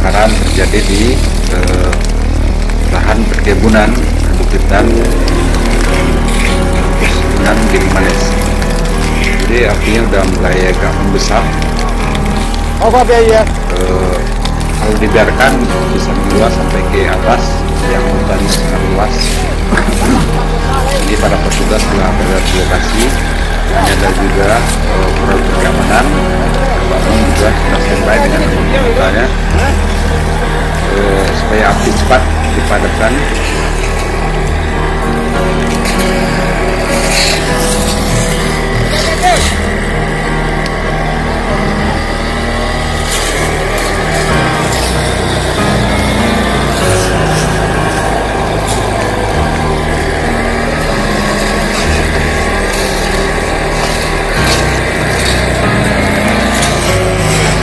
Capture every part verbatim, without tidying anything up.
kebakaran terjadi di eh, lahan perkebunan hutan perkebunan di Malaysia. Jadi apinya udah mulai agak membesar. Apa biaya? Eh, kalau dibiarkan bisa meluas sampai ke atas yang hutan sangat luas. Jadi para petugas telah berada di lokasi. Ada juga program keamanan. Bangun juga sudah standby dengan anggotanya eh, supaya api cepat dipadamkan.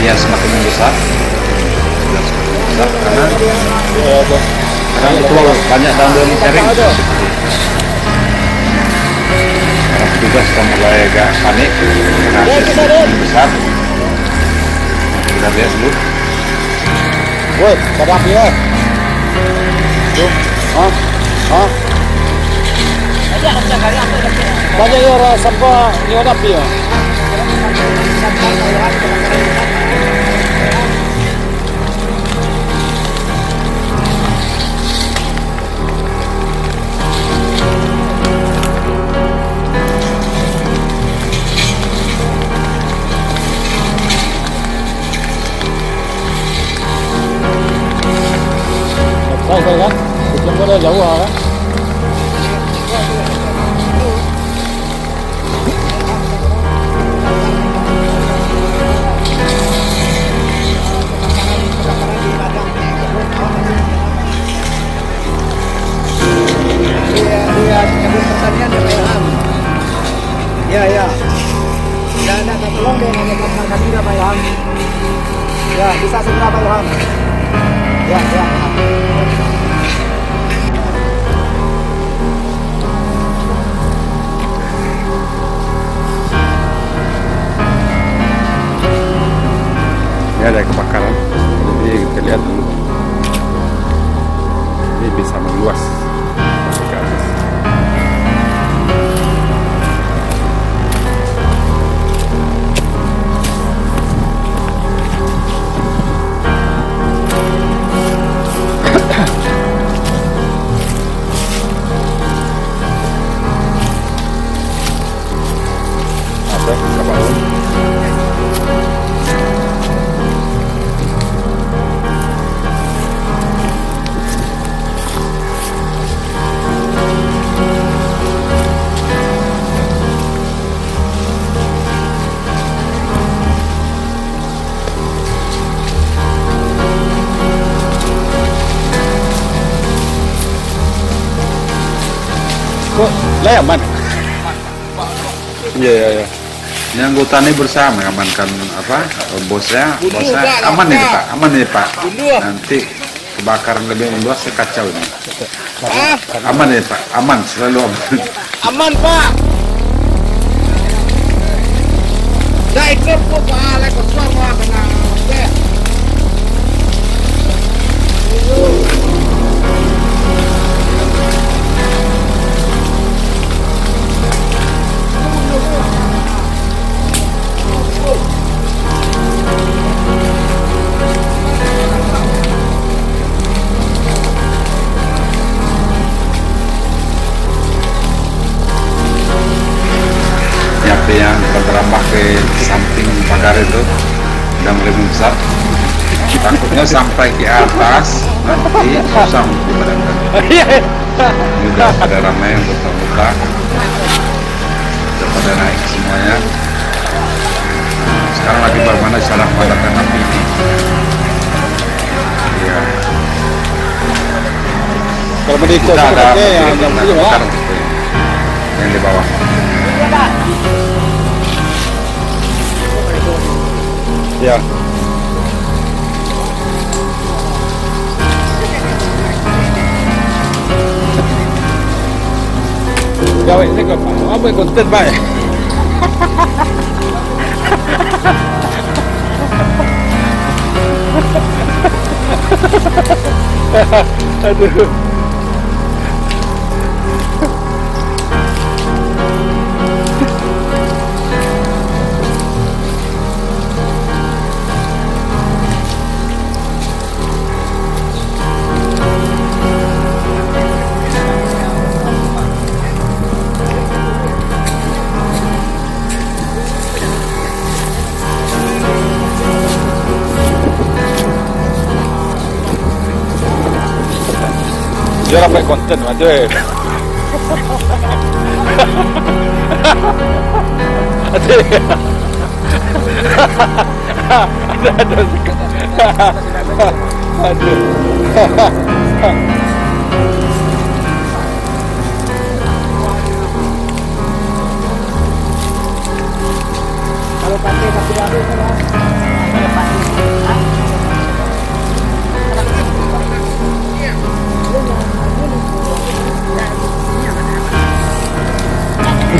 Ya, semakin membesar, sudah semakin besar karena karena itu banyak daun-daun kering. Karena petugas sudah mulai agak panik karena semakin besar. Kita lihat dulu. Woi, padahal ya. Tuh, ah, ah. Ada apa kali apa? Banyak orang sampah nyoda pia. Đây đây đó, chúng có đây dấu hờ đó. Ya ya. Dan ada tolong deh hanya tentang kami Pak Ilham. Ya, bisa segera Pak Ilham. Ya ya. Ada kebakaran, jadi kita lihat dulu. Ini bisa meluas ke atas. Ada berapa tahun? Kok lah aman? Iya iya iya. Ini anggota ini berusaha mengamankan apa bosnya, bosnya aman ini Pak, aman ini Pak. Nanti kebakaran lebih meluas sekacau ini. Aman ini Pak, aman selalu aman. Aman Pak. Dah ikut kok Pak, lekor semua tenang. Yang terambah ke samping pagar itu dan lebih besar, takutnya sampai ke atas nanti kosong di badan juga. Pada ramai yang buta-buta sudah pada naik semuanya. Sekarang lagi bagaimana cara memadamkan api ini ya. Kita ada yang terbakar yang di bawah. Ya. Kau ini kau apa konten baik. Aduh. Dia dapat konten macam Adik Adik Adik suka Adik Kalau pakai satu baru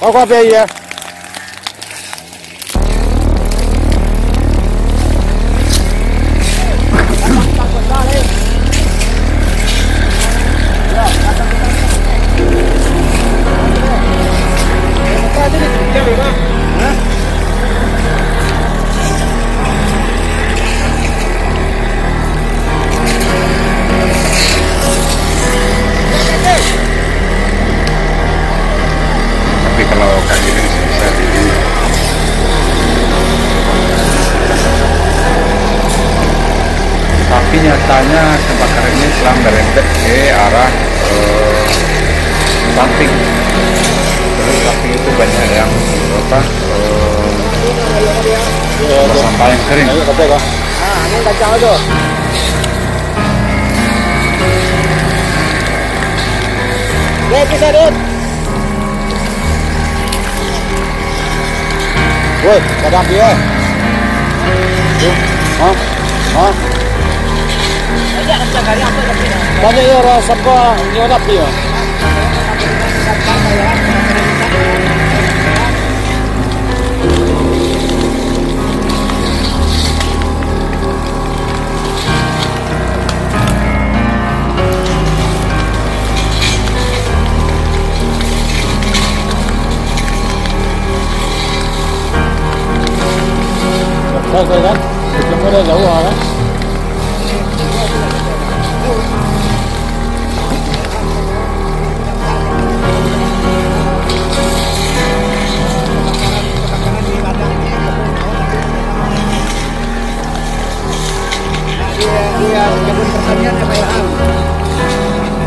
Kau kau apa ya? Tapi nyatanya kebakaran ini telah merembet ke arah eh, samping. Terus samping itu banyak yang apa? Eh, sampah yang kering. Ah, ini kacau tuh. Ya, kita duduk. Woi, kadang dia. Hah? Hah? Banyak ya orang sampah nyerap ya. Saya kan, kita udah jauh kan.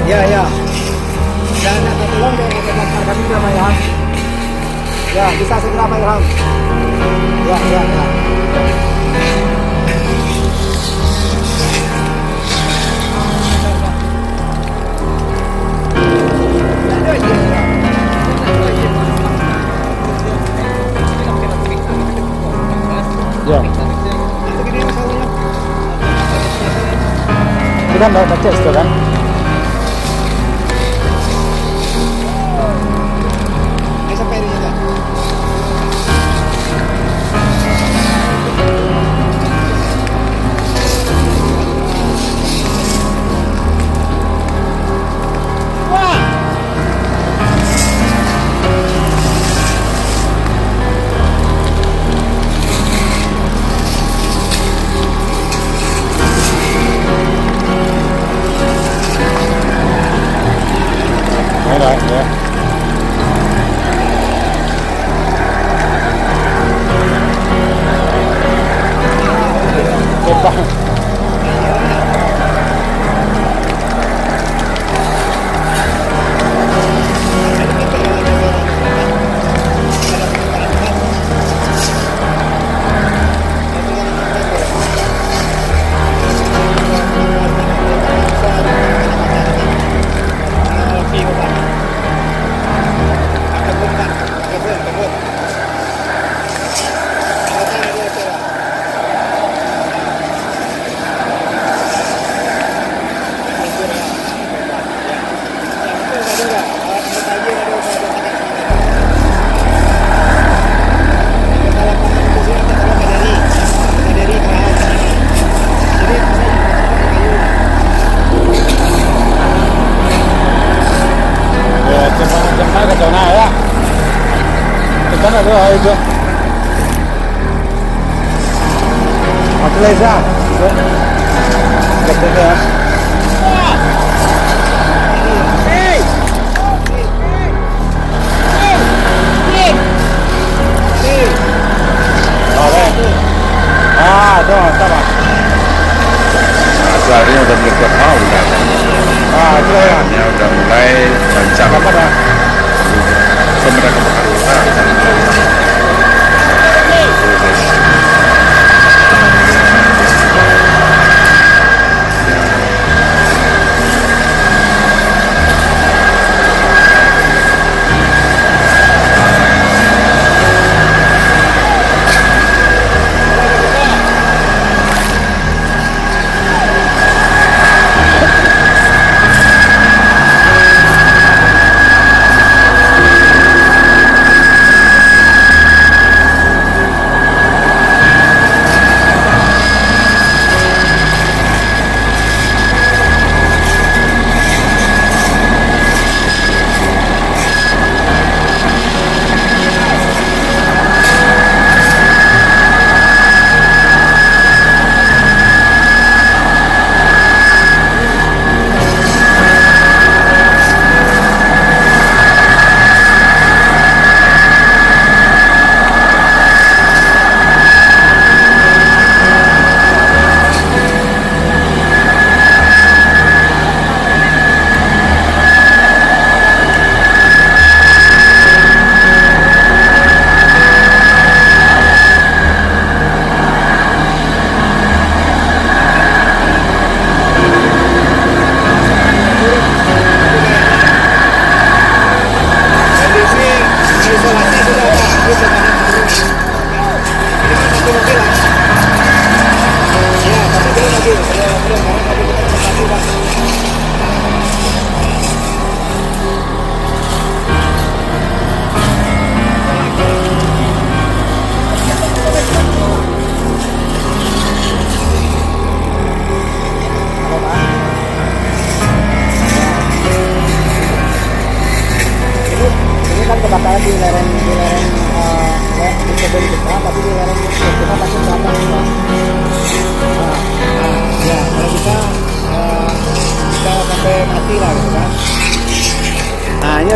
Ya ya. Dan ada tolong dong kepada kami nama ya. Ya, bisa segera Pak Ilham. Ya, ya, ya. Kita nggak baca itu kan? Wah! kelas lah. Betul lah. Ah, tu, sabar. Asalnya sudah melihat awal dah. Ah, tu ya. Yang sudah mulai rancak apa dah? Sebenarnya kebakaran kita.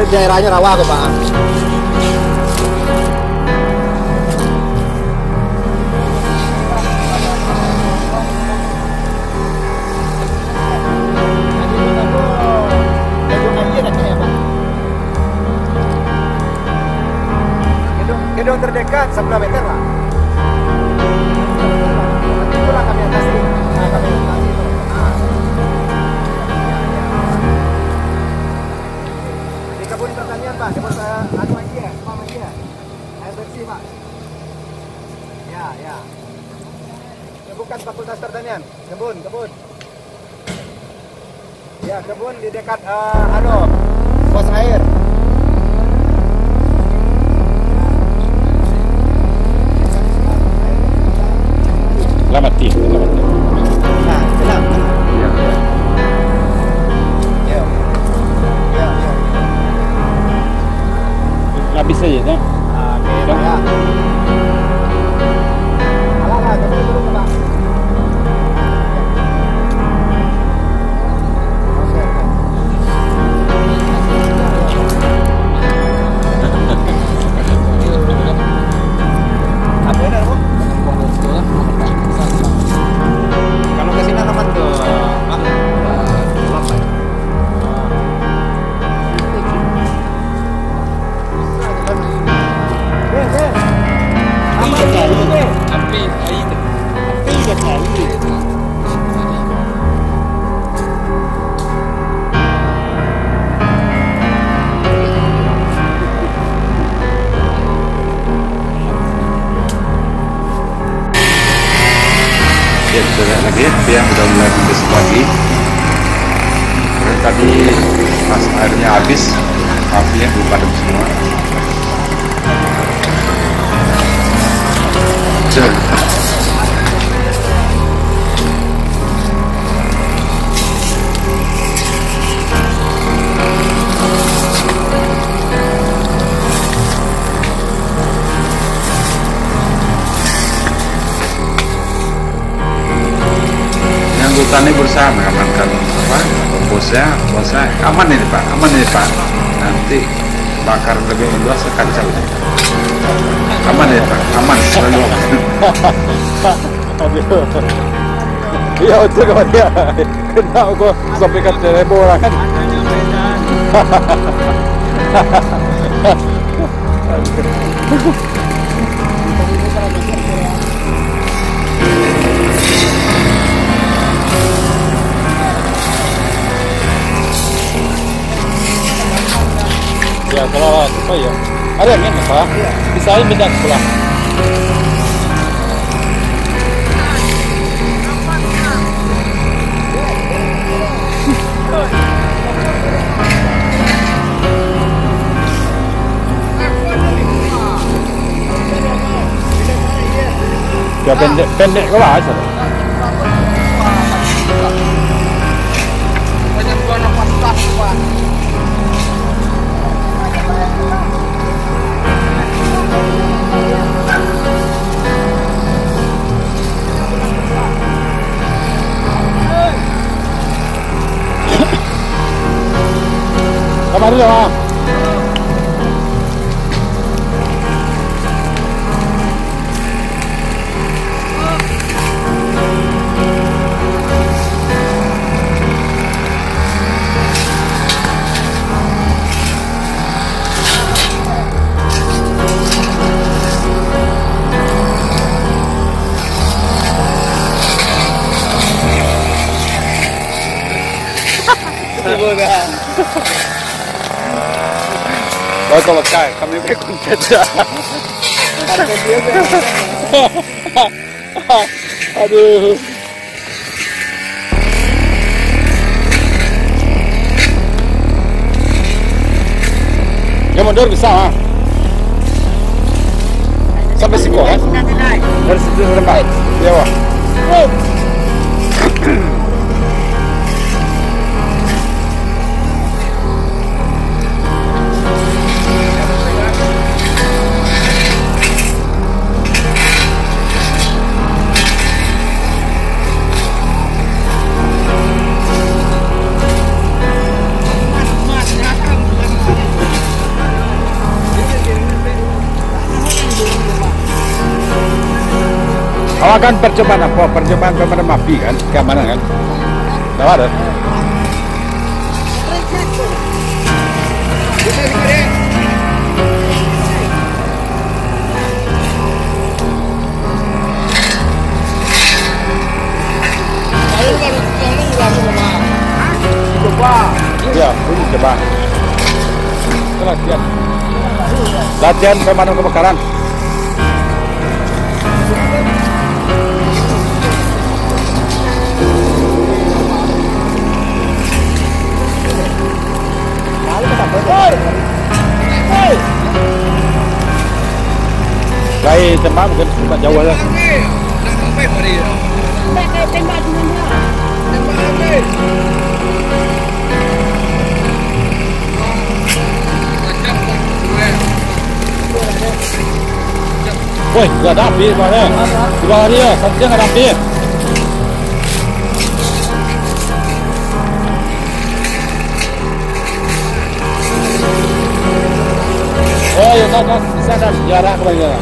Daerahnya rawa kok Pak. Gedung gedung terdekat sebelah meter lah. Fakultas Pertanian, kebun, kebun. Ya, kebun di dekat uh, ano, pos air. Selamat tinggal, selamat tinggal. Nah, selamat. Ya, ya. Ya, ya, ya. Habis saja, tak? Ah, okay, ya. Alah, kebun dulu, Pak. Yang sudah mulai habis lagi. Tadi pas airnya habis, apinya belum padam semua. Cek. ya, buat saya aman ini Pak, aman ini Pak. Nanti bakar lebih luas kacau. Aman ya Pak, aman selalu. Iya betul kok dia. Kenapa kok sampai kan seribu orang kan? Ya kalau apa ya? Ada yang enak Pak? Bisa aja minta sekolah. Ya pendek pendek kau lah aja. Banyak buah nafas tas buah. Kamu ada apa? Baik kalau kaya, kami pun saja. Aduh. Yang mundur bisa ah. Sampai siku ah. Dari situ sampai. Ya wah. Awak kan percobaan apa? Percobaan kepada mapi kan? Keamanan kan? Tahu ada? Coba. Ya, ini coba. Latihan. Latihan pemadam kebakaran. Baik, tembak mungkin tempat jauh lah. Tembak, tembak dulu lah. Tembak lagi. Woi, gak ada api mana? Di bawah dia, satunya gak ada api. Oh ya, kau kau bisa dan jarak kebanyakan.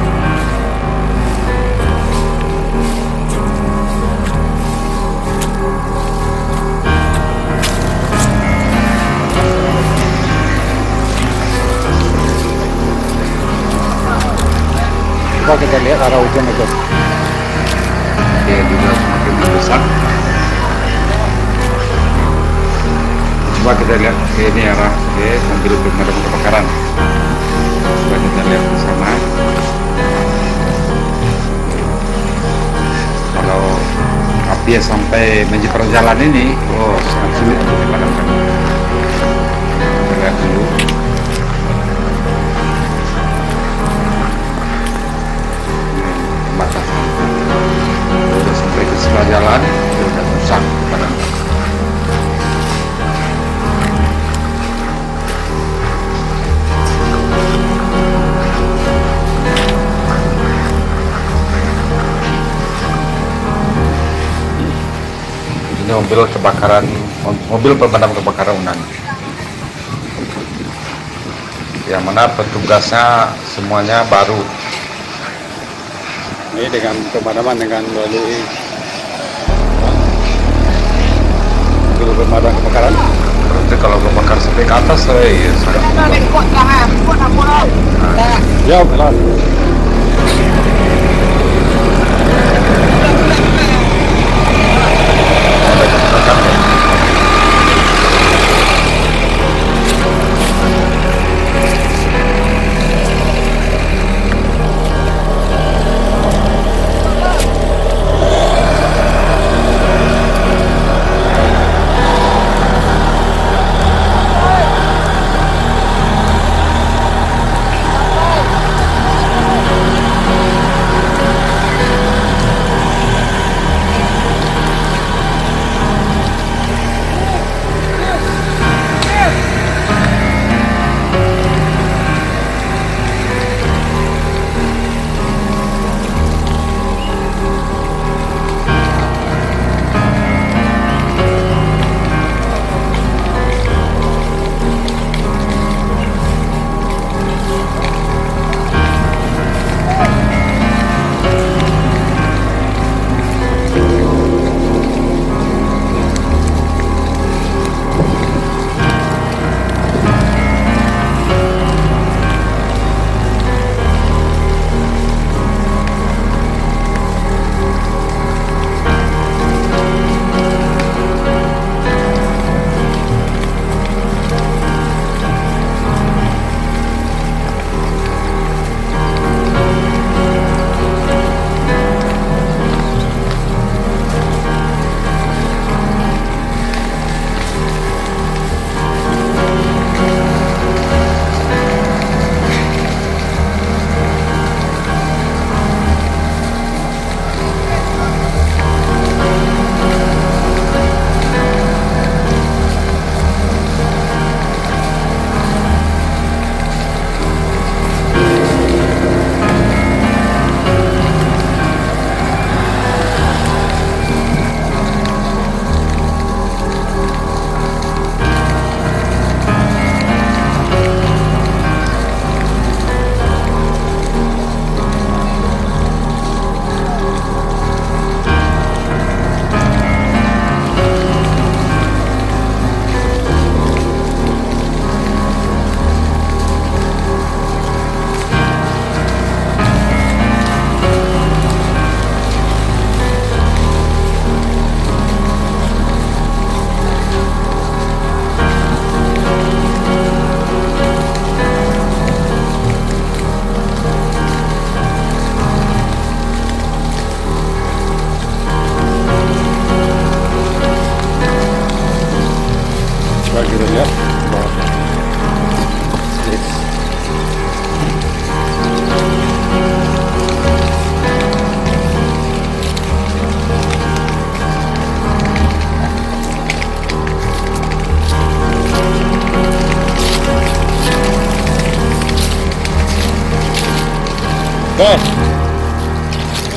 Coba kita lihat arah hujan itu. Ya juga semakin besar. Coba kita lihat ini arah ya sambil pemadam kebakaran. Coba kita lihat di sana. Kalau api sampai menyebar jalan ini, oh sangat sulit untuk dipadamkan. ini mobil kebakaran, mobil pemadam kebakaran UNAND, yang mana petugasnya semuanya baru. Ini dengan pemadaman dengan melalui mobil pemadam kebakaran. Berarti kalau kebakar sampai ke atas, eh, ya, sangat. Nah. Ya, benar.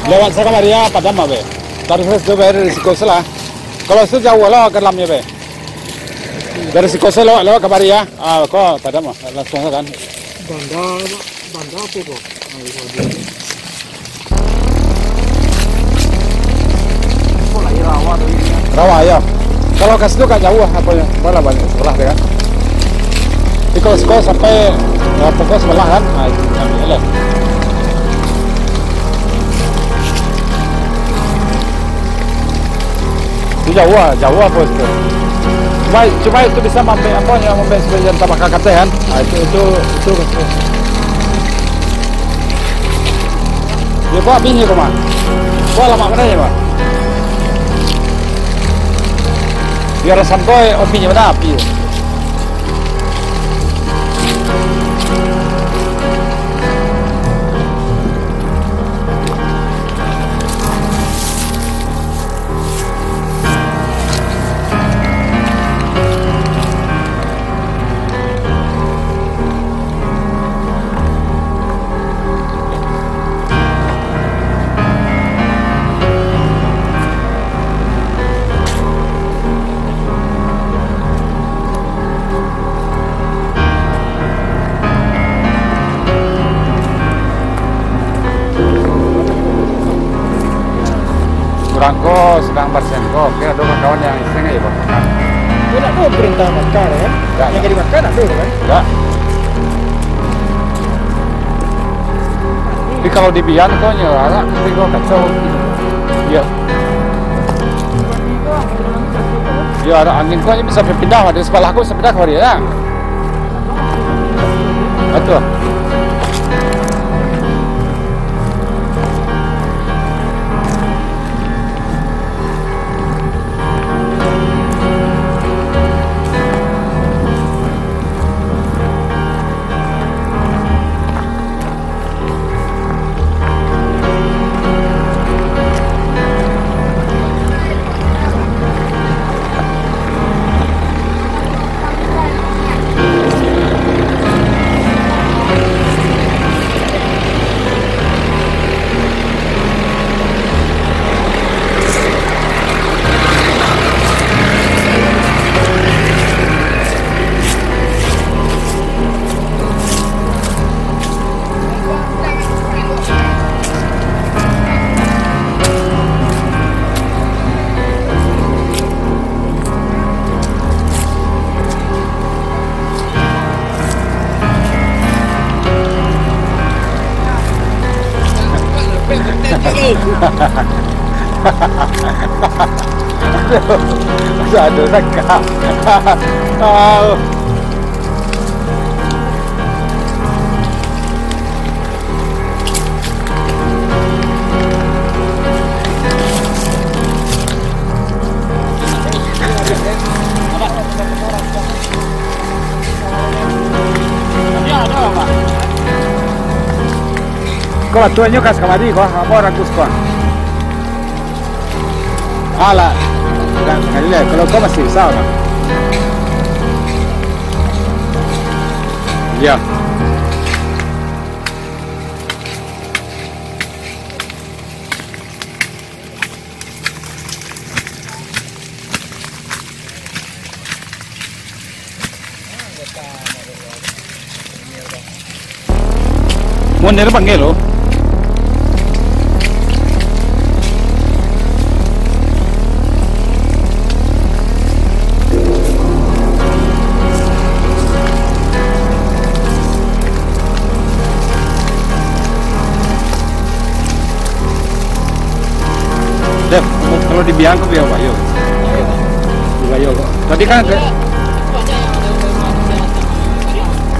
Lewat sekarang dia Padang be. Dari situ dari risiko salah. Kalau itu jauh lah ke dalamnya be. Dari risiko salah lewat ke Bari ya. Ah, kok Padang langsung kan. Bandar, bandar apa kok? Rawa ya. Kalau ke situ kan jauh apa ya? Bola banyak sebelah kan. Kalau sekolah sampai pokok sebelah kan. Ah, alhamdulillah. Jauh lah, jauh lah bos. Cuma, cuma itu bisa mampir apa yang mampir sebagian tambah kakaknya kan? Nah, itu, itu, itu. Dia buat bini kau mah? Buat lama mana ya mah? Biar sampai apinya mana api? sembako, sedang bersembako. Oke, ada kawan yang iseng aja bakar. Itu tidak ada perintah bakar ya? Tidak. Yang jadi bakar tidak ada kan? Tidak. Tapi kalau dibian kok nyala, nanti kok kacau. Iya. Ya ada angin kok bisa berpindah dari sekolahku sepindah ke hari ya. Betul. Aduh, aduh, nakal. Aduh. Kau tuanya kas kamari kau, apa orang kuskon? Alah, dan kali ni kalau kau masih besar, ya. Mau nerba nggak lo? Kalau dibiang ke biar bayo, bayo kok. Tadi kan ke?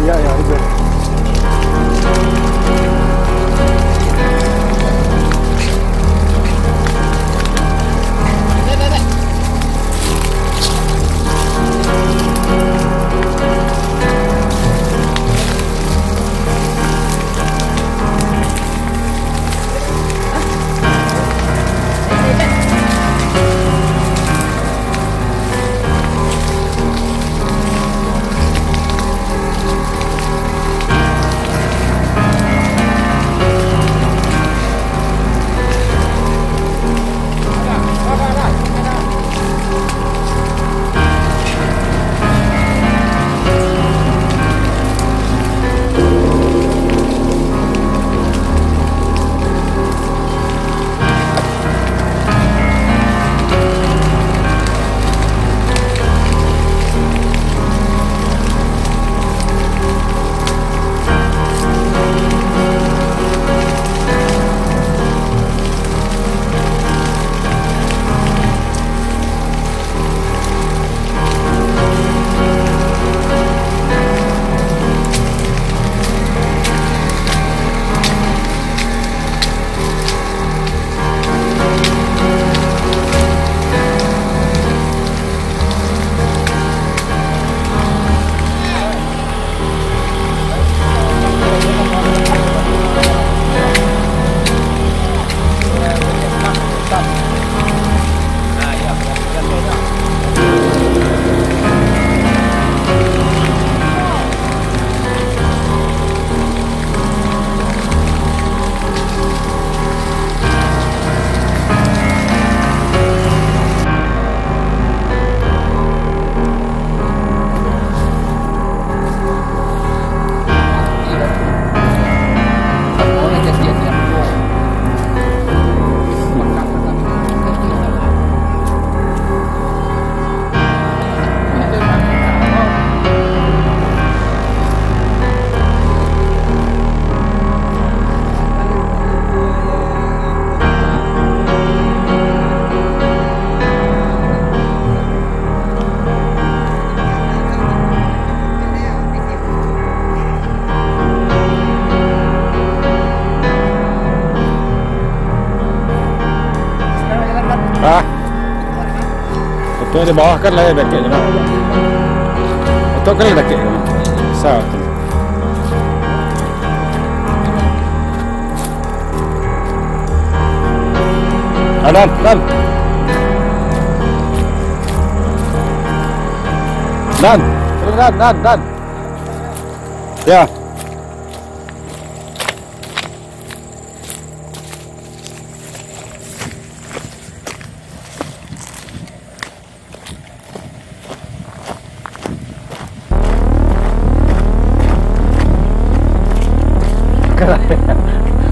Iya ya itu. Tengok di bawah kan layar dakik je lah. Itu kali dakik je. Besar tu. Adan, Dan Dan Dan, Dan, Dan Ya.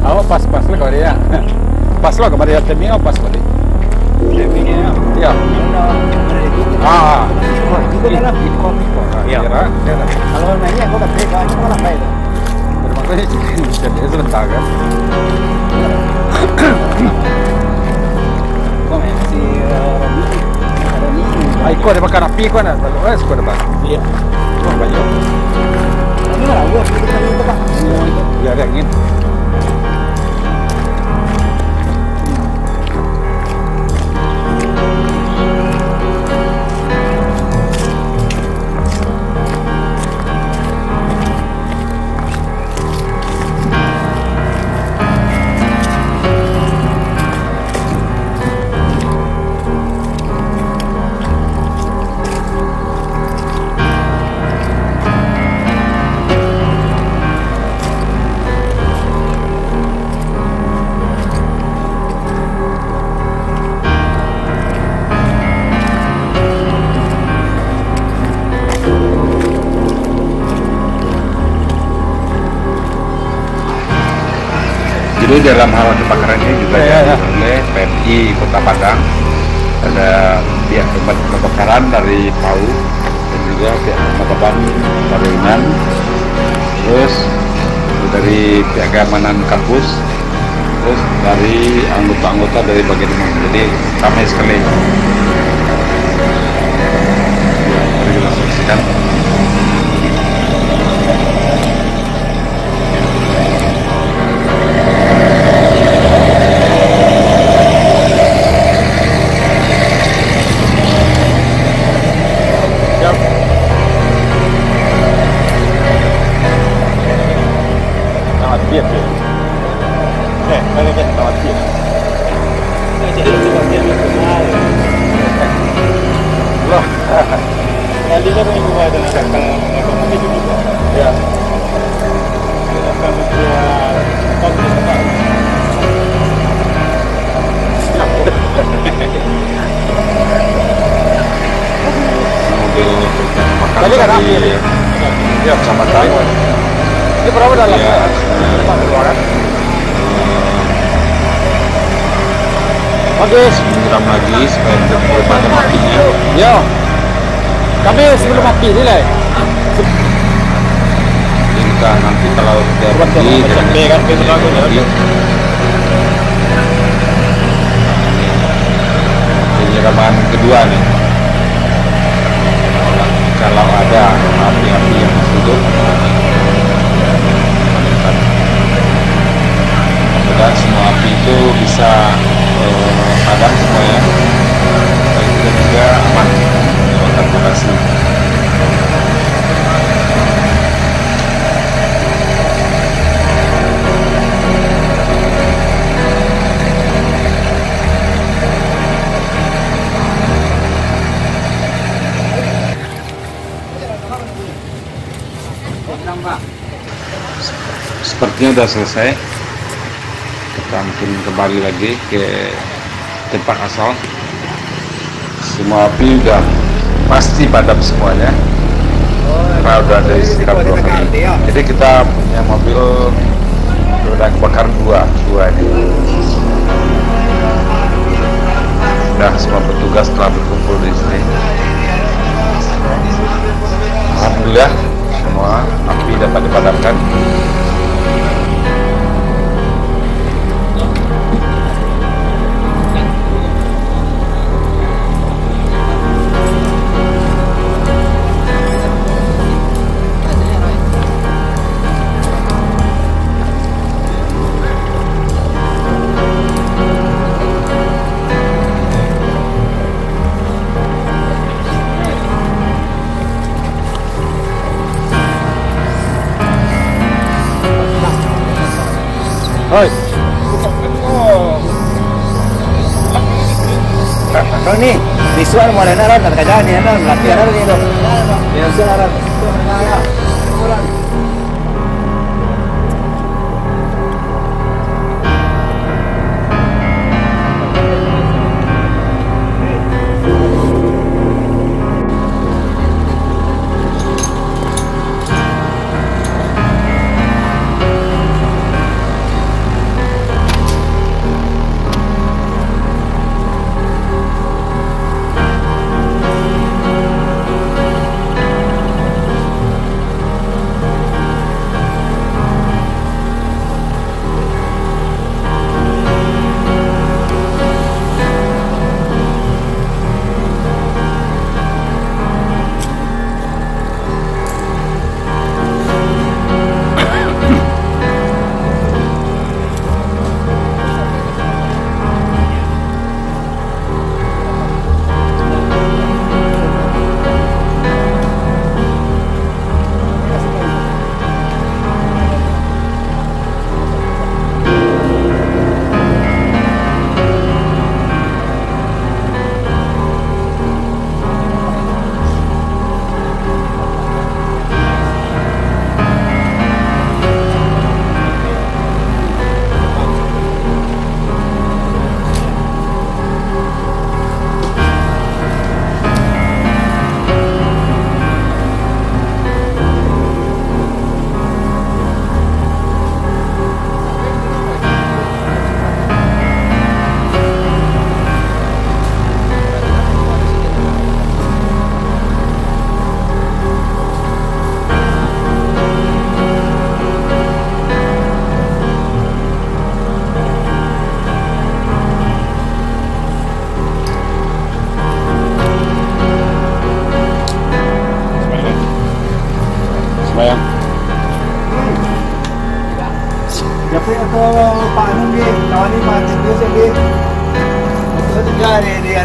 Awak pas-pas lah kau dia. Pas lah kepada T M I atau pas kali? T M I ni lah. Ya. Ah. Itu adalah Bitcoin. Ya. Kalau nanya kau tak pegang, kau nak bayar. Terima kasih jadi sebentar kan. Kau masih ada ni. Aku ada makan api kau nak kalau es kau dapat. Ya. Kau bayar. Ini lah, gua kita ni tempat. Ya, ada angin. Jadi dalam hal kebakaran ini juga ya, ya, oleh P M I Kota Padang, ada pihak tempat kebakaran dari P A U dan juga pihak pemadam dari UNAND, terus dari pihak keamanan kampus, terus dari anggota-anggota dari bagian umum. Jadi ramai sekali. Mari kita saksikan. Tadi kan api ini ya, sama tahu ini berapa dalam ya, tempat keluaran oke, siram lagi supaya terpantau apinya ya, kami sebelum api ini lah jika nanti kalau sudah api jangan lagi penyiraman kedua nih. Kalau ada api-api yang masih hidup, semoga semua api itu bisa eh, padam semuanya, dan kita juga aman lewat transportasi. Sepertinya sudah selesai. Kita mungkin kembali lagi ke tempat asal. Semua api sudah pasti padam semuanya. Karena sudah ada siram dua kali. Jadi kita punya mobil sudah kebakar dua, dua ini. Sudah semua petugas telah berkumpul di sini. Alhamdulillah semua api dapat dipadamkan. Hoi. Kau ni, disuar mana nak ron, kerja ni nak latihan ron ni tu. Yang suar ron.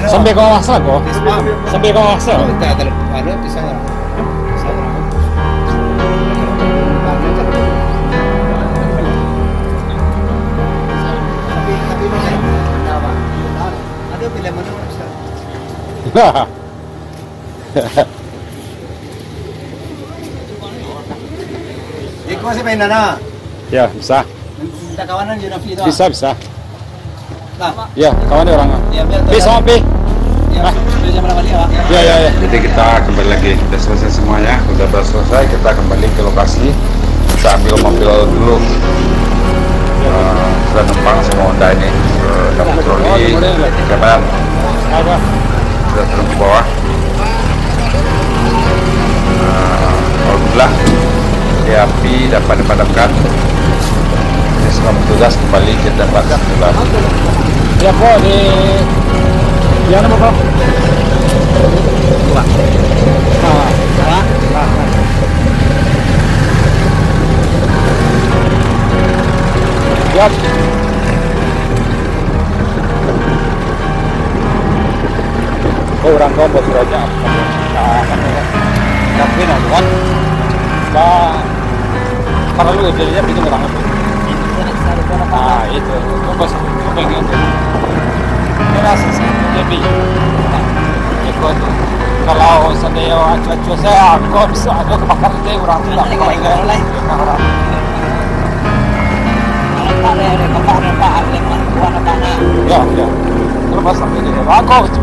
Sampai kau masak kok? Sampai kau masak? Tidak ada, ada pisang lah. Tapi tapi macam apa? Ada pilihan mana ustaz? Nah. Ikut si main nana. Ya bisa. Minta kawanan Junafi itu. Bisa bisa. Nah. Ya kawan dia orangnya. Bisa pi. Ya, ya, ya. Jadi kita kembali lagi, sudah selesai semuanya, sudah selesai, kita kembali ke lokasi, kita ambil mobil dulu, uh, sudah numpang semua Honda ini, dapat uh, troli, kepadam, sudah turun ke bawah, uh, alhamdulillah, di api dapat dipadamkan, jadi semua petugas kembali kita padamkan. Ya kok di yang nama kau? Dua. Ah, salah. Salah. Jom. Kau orang kau buat kerja apa? Tapi nak buat, bah perlu jadinya begitu orang tu. Ah, itu. Kau bos, kau pengen tu. Terasa sangat lebih. Kalau seandainya cuaca saya, aku bisa ada kebakar itu orang tu tak boleh lagi. Kalau tak ada kebakar apa ada buat apa nak? Ya, ya. Terlepas sampai di bawah aku tu,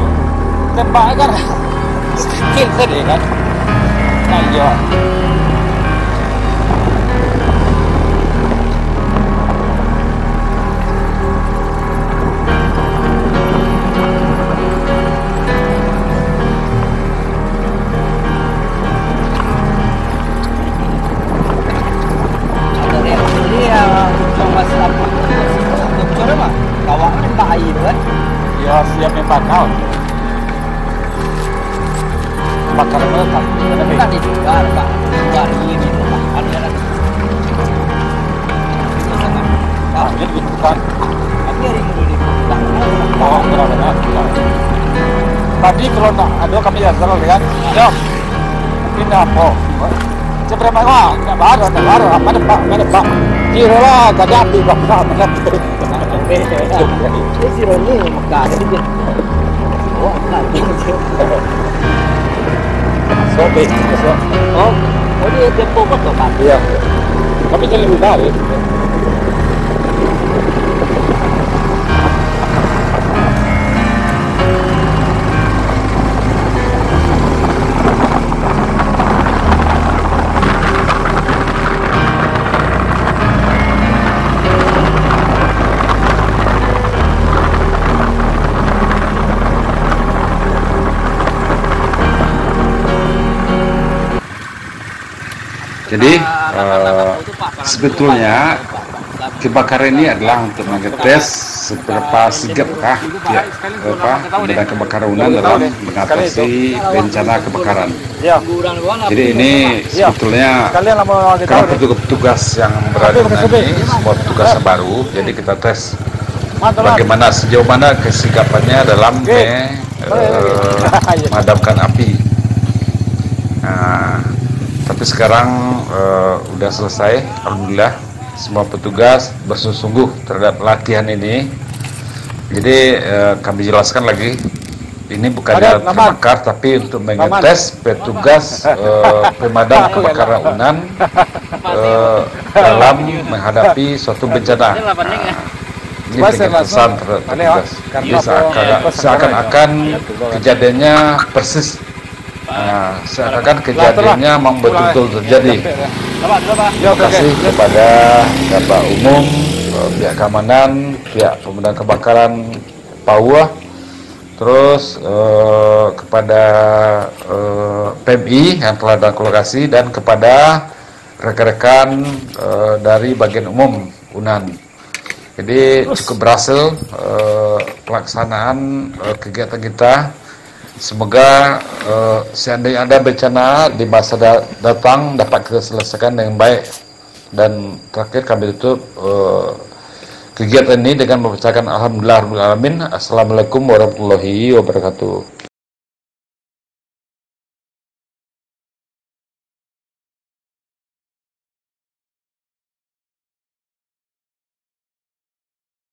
tempat kan sedikit sedih kan? Naya. Tadi kalau tak ada kami jalan lihat, jom, mungkin apa? Seberapa kau? Tidak baru, tidak baru. Apa depan, apa depan? Kira lah, kerja di bangsa mana? Ini si Roni, makan sedikit. Oh, makan. Sobek, sobek. Oh, oh dia tempoh kau tak? Iya. Tapi jadi lebih baik. Jadi uh, sebetulnya kebakaran ini adalah untuk mengetes seberapa sigapkah ya, pemadam kebakaran UNAND dalam mengatasi bencana kebakaran. Jadi ini sebetulnya karena petugas-petugas yang berada di UNAND ini semua petugas yang baru, jadi kita tes bagaimana sejauh mana kesigapannya dalam eh, eh, memadamkan api. Nah, tapi sekarang uh, udah selesai, alhamdulillah. Semua petugas bersungguh-sungguh terhadap latihan ini. Jadi uh, kami jelaskan lagi, ini bukan dalam terbakar, tapi untuk mengetes petugas uh, pemadam kebakaran UNAND uh, dalam menghadapi suatu bencana. Nah, ini pengetesan terhadap petugas. Seakan-akan kejadiannya persis. Nah, seakan-akan kejadiannya memang betul-betul terjadi. Terima kasih kepada Bapak Umum, pihak keamanan, pihak pemadam kebakaran Papua, terus eh, kepada eh, P M I yang telah datang ke lokasi, dan kepada rekan-rekan eh, dari bagian umum UNAND. Jadi cukup berhasil eh, pelaksanaan eh, kegiatan kita. Semoga uh, seandainya ada bencana di masa da datang dapat kita selesaikan dengan baik. Dan terakhir kami tutup uh, kegiatan ini dengan membacakan alhamdulillah rabbil alamin. Assalamualaikum warahmatullahi wabarakatuh.